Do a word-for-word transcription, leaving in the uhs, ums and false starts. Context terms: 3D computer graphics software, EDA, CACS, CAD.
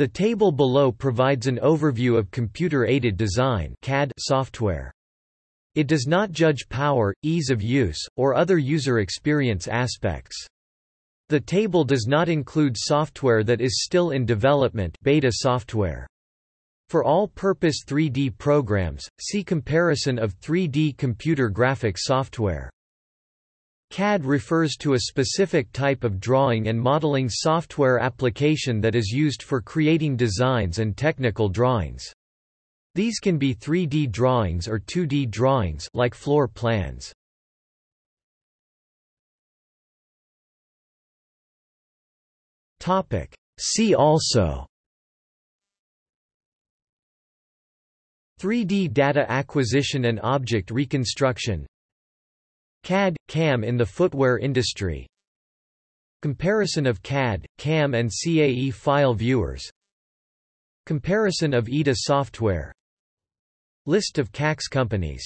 The table below provides an overview of computer-aided design (C A D) software. It does not judge power, ease of use, or other user experience aspects. The table does not include software that is still in development, beta software. For all-purpose three D programs, see comparison of three D computer graphics software. C A D refers to a specific type of drawing and modeling software application that is used for creating designs and technical drawings. These can be three D drawings or two D drawings like floor plans. Topic. See also: three D data acquisition and object reconstruction, C A D, C A M in the footwear industry, comparison of C A D, C A M and C A E file viewers, comparison of E D A software, list of C A C S companies.